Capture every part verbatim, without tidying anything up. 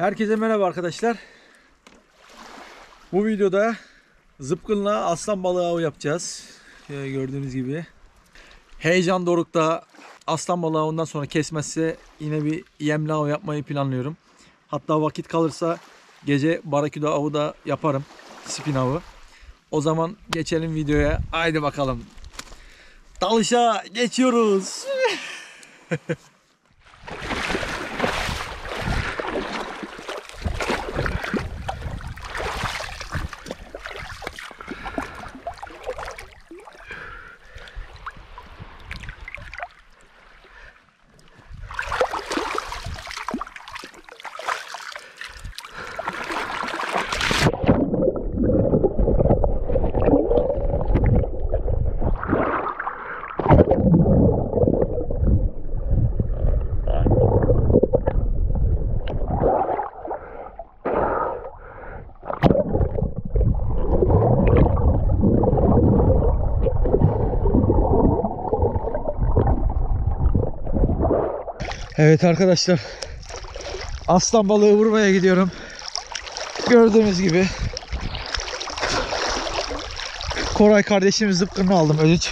Herkese merhaba arkadaşlar. Bu videoda zıpkınla aslan balığı avı yapacağız. Şöyle gördüğünüz gibi. Heyecan dorukta. Aslan balığı ondan sonra kesmezse yine bir yemli av yapmayı planlıyorum. Hatta vakit kalırsa gece baraküda avı da yaparım. Spin avı. O zaman geçelim videoya. Haydi bakalım. Dalışa geçiyoruz. Evet arkadaşlar, aslan balığı vurmaya gidiyorum. Gördüğünüz gibi Koray kardeşimiz zıpkınını aldım ödünç.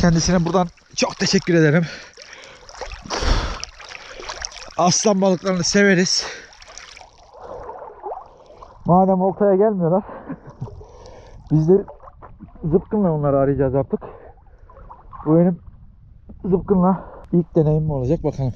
Kendisine buradan çok teşekkür ederim. Aslan balıklarını severiz. Madem oltaya gelmiyorlar biz de zıpkınla onları arayacağız artık. Bu benim zıpkınla İlk deneyimim olacak, bakalım.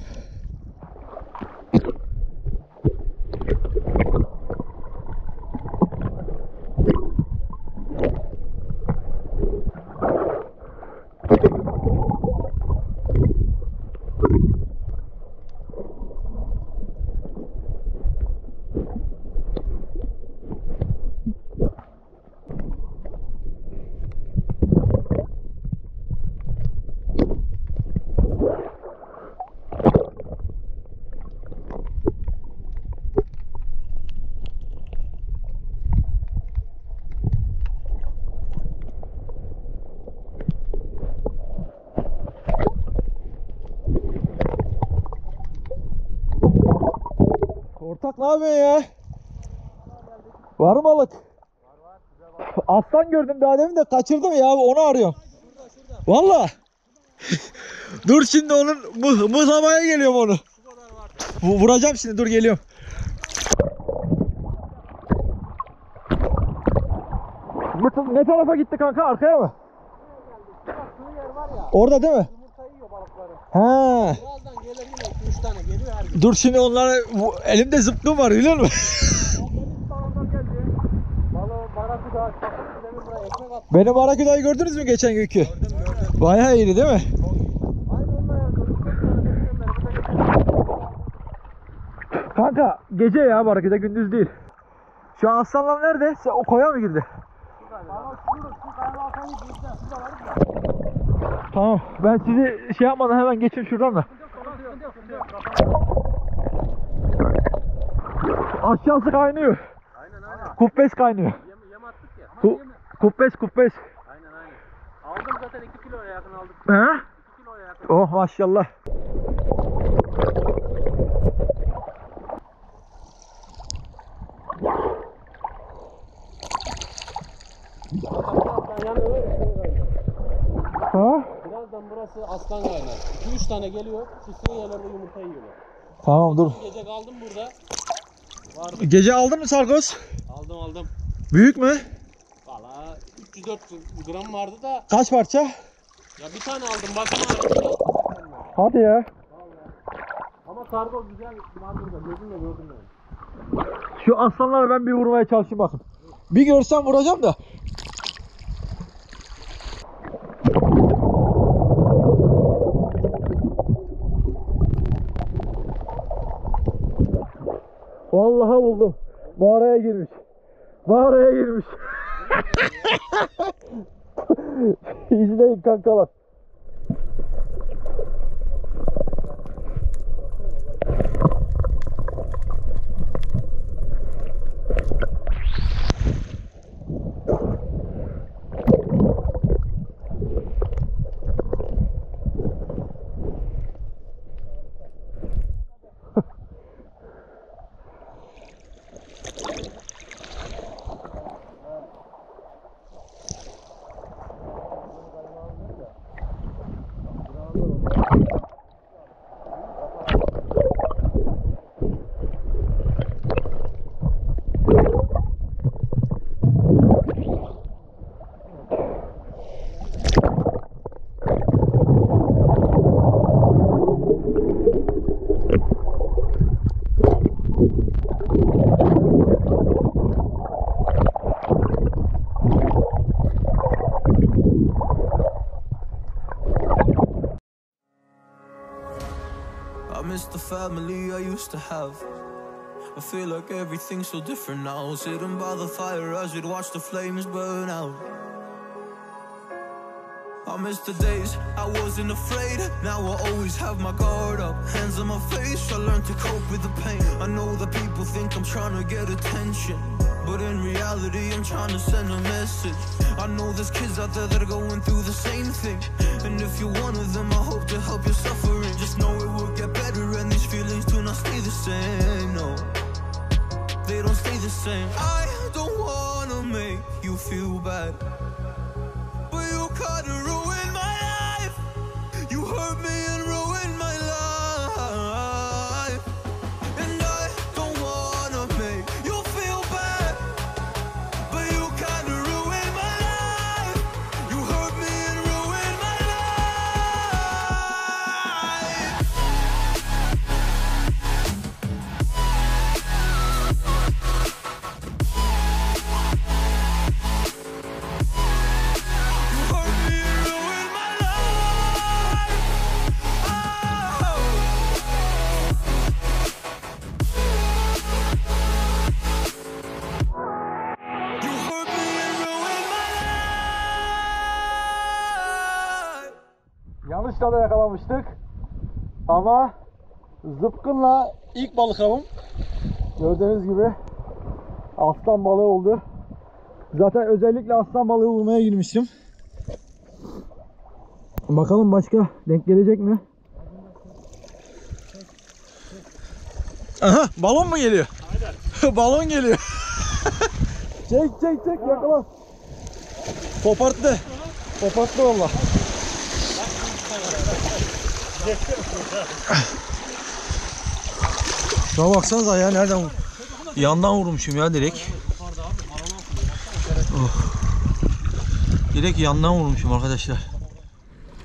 Ortak ne yapıyorsun ya? Var mı balık? Aslan gördüm daha demin de kaçırdım ya, onu arıyorum. Valla. Dur şimdi onun mızlamaya geliyorum onu. Vuracağım şimdi, dur geliyorum. Ne tarafa gitti kanka, arkaya mı? Orada değil mi? He. Dur şimdi onlara, elimde zıpkın var biliyor musun? Benim barakudayı gördünüz mü geçen günkü? Gördüm, gördüm. Bayağı iyiydi değil mi? Kanka gece ya barakuda, gündüz değil. Şu an aslanlar nerede? O koya mı girdi? Tamam, ben sizi şey yapmadan hemen geçeyim şuradan da. Aşağısı kaynıyor. Aynen aynen. Kubbes kaynıyor. Yem, yem attık ya. Ku, kubbes kubbes. Aynen aynen. Aldım zaten iki kiloya yakın aldık. He? iki kiloya yakın. Oh maşallah. Ha? Birazdan burası aslan kaynar. iki üç tane geliyor. Sisli yerlerde yumurta yiyorlar. Tamam dur. Gece kaldım burada. Vardım. Gece aldın mı sargoz? Aldım aldım. Büyük mü? Valla üç yüz dört yüz gram vardı da. Kaç parça? Ya bir tane aldım baksana. Hadi ya. Vallahi. Ama sargoz güzel var burada, gözümle gördüm ben. Şu aslanları ben bir vurmaya çalışayım bakın. Bir görsem vuracağım da. Vallahi buldum. Mağaraya girmiş. Mağaraya girmiş. İzleyin kankalar. miss the family I used to have. I feel like everything's so different now. Sitting by the fire as we'd watch the flames burn out. I miss the days I wasn't afraid. Now I always have my guard up, hands on my face. I learned to cope with the pain. I know that people think I'm trying to get attention, but in reality I'm trying to send a message. I know there's kids out there that are going through the same thing, and if you're one of them I hope to help your suffering. Just know it will get better, and these feelings do not stay the same. No, they don't stay the same. I don't wanna make you feel bad, but you kinda ruined my life. You hurt me and ruined my life. And I don't wanna make you feel bad, but you kinda ruined my life. You hurt me and ruined my life. You hurt me and ruined my life. Oh. You hurt me and ruined my life. Yanlış dalda yakalamıştık ama zıpkınla ilk balık avım gördüğünüz gibi aslan balığı oldu. Zaten özellikle aslan balığı vurmaya girmiştim. Bakalım başka denk gelecek mi? Aha, balon mu geliyor? Balon geliyor. Çek çek çek yakala. Koparttı. Koparttı valla. Şuna baksanıza ya, nereden vur- yandan vurmuşum ya direkt. Oh. Direkt yandan vurmuşum arkadaşlar.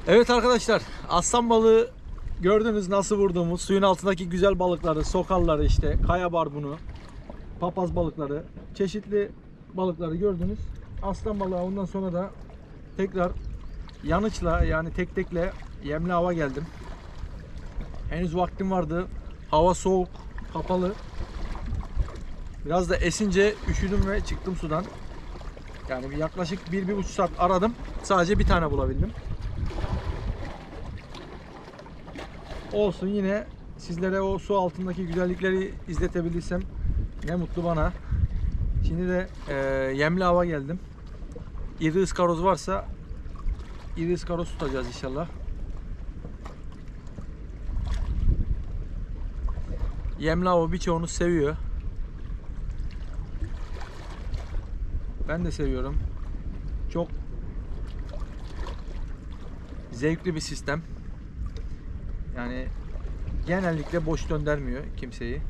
Evet arkadaşlar, aslan balığı gördünüz nasıl vurduğumuz. Suyun altındaki güzel balıkları, sokalları işte, kaya barbunu, papaz balıkları, çeşitli balıkları gördünüz. Aslan balığı ondan sonra da tekrar yanıçla, yani tek tekle yemli hava geldim. Henüz vaktim vardı. Hava soğuk, kapalı. Biraz da esince üşüdüm ve çıktım sudan. Yani bir yaklaşık bir bir buçuk saat aradım. Sadece bir tane bulabildim. Olsun, yine sizlere o su altındaki güzellikleri izletebilirsem ne mutlu bana. Şimdi de e, yemli hava geldim. İri ıskaroz varsa iri ıskaroz tutacağız inşallah. Yemli hava birçoğunuz seviyor. Ben de seviyorum. Çok zevkli bir sistem. Yani genellikle boş döndürmüyor kimseyi.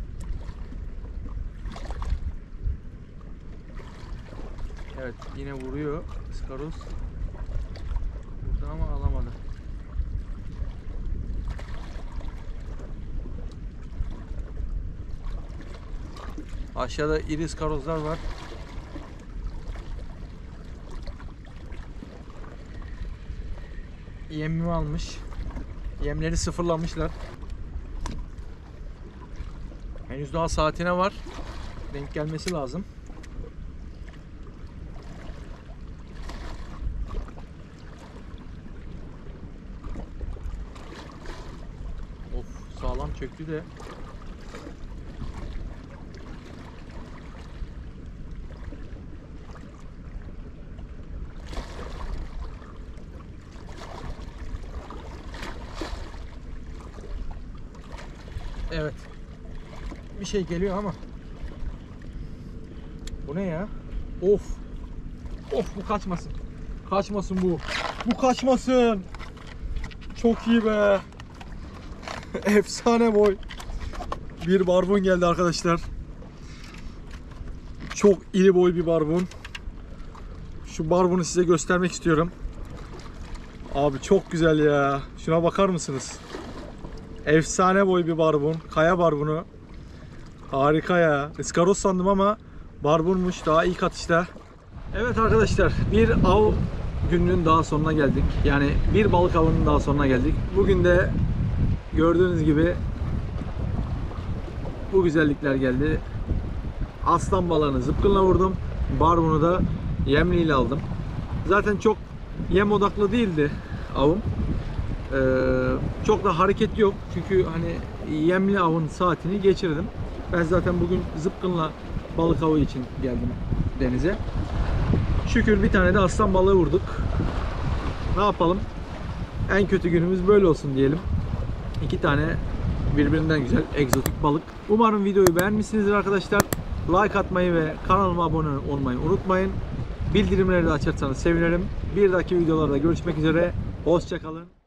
Evet, yine vuruyor Scarus. Burada ama alamadı. Aşağıda iri iskarozlar var. Yemimi almış. Yemleri sıfırlamışlar. Henüz daha saatine var. Denk gelmesi lazım. Of, sağlam çöktü de. Evet. Bir şey geliyor ama. Bu ne ya? Of. Of, bu kaçmasın. Kaçmasın bu. Bu kaçmasın. Çok iyi be. Efsane boy. Bir barbun geldi arkadaşlar. Çok iri boy bir barbun. Şu barbunu size göstermek istiyorum. Abi çok güzel ya. Şuna bakar mısınız? Efsane boy bir barbun. Kaya barbunu. Harika ya. İskaroz sandım ama barbunmuş. Daha ilk atışta. Evet arkadaşlar, bir av gününün daha sonuna geldik. Yani bir balık avının daha sonuna geldik. Bugün de gördüğünüz gibi bu güzellikler geldi. Aslan balığını zıpkınla vurdum. Barbunu da yemliyle aldım. Zaten çok yem odaklı değildi avım. Ee, çok da hareket yok. Çünkü hani yemli avın saatini geçirdim. Ben zaten bugün zıpkınla balık avı için geldim denize. Şükür bir tane de aslan balığı vurduk. Ne yapalım? En kötü günümüz böyle olsun diyelim. İki tane birbirinden güzel egzotik balık. Umarım videoyu beğenmişsinizdir arkadaşlar. Like atmayı ve kanalıma abone olmayı unutmayın. Bildirimleri de açarsanız sevinirim. Bir dahaki videolarda görüşmek üzere. Hoşça kalın.